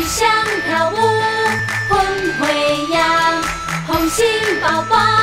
是双头舞，分花样，红心包包。